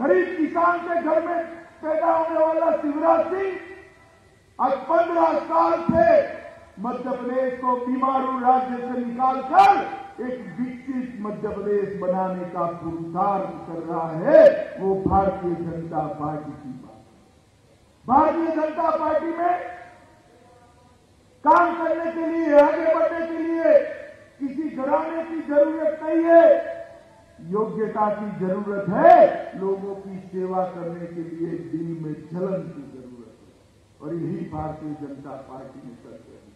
गरीब किसान के घर में पैदा होने वाला शिवराज सिंह आज 15 साल से मध्य प्रदेश को बीमारू राज्य से निकालकर एक विकसित मध्य प्रदेश बनाने का पुरुषार्थ कर रहा है, वो भारतीय जनता पार्टी की बात। भारतीय जनता पार्टी में काम करने के लिए, आगे बढ़ने के लिए किसी घराने की जरूरत नहीं है, योग्यता की जरूरत है, लोगों की सेवा करने के लिए दिल में जलन की जरूरत है, और यही भारतीय जनता पार्टी ने कर रही है।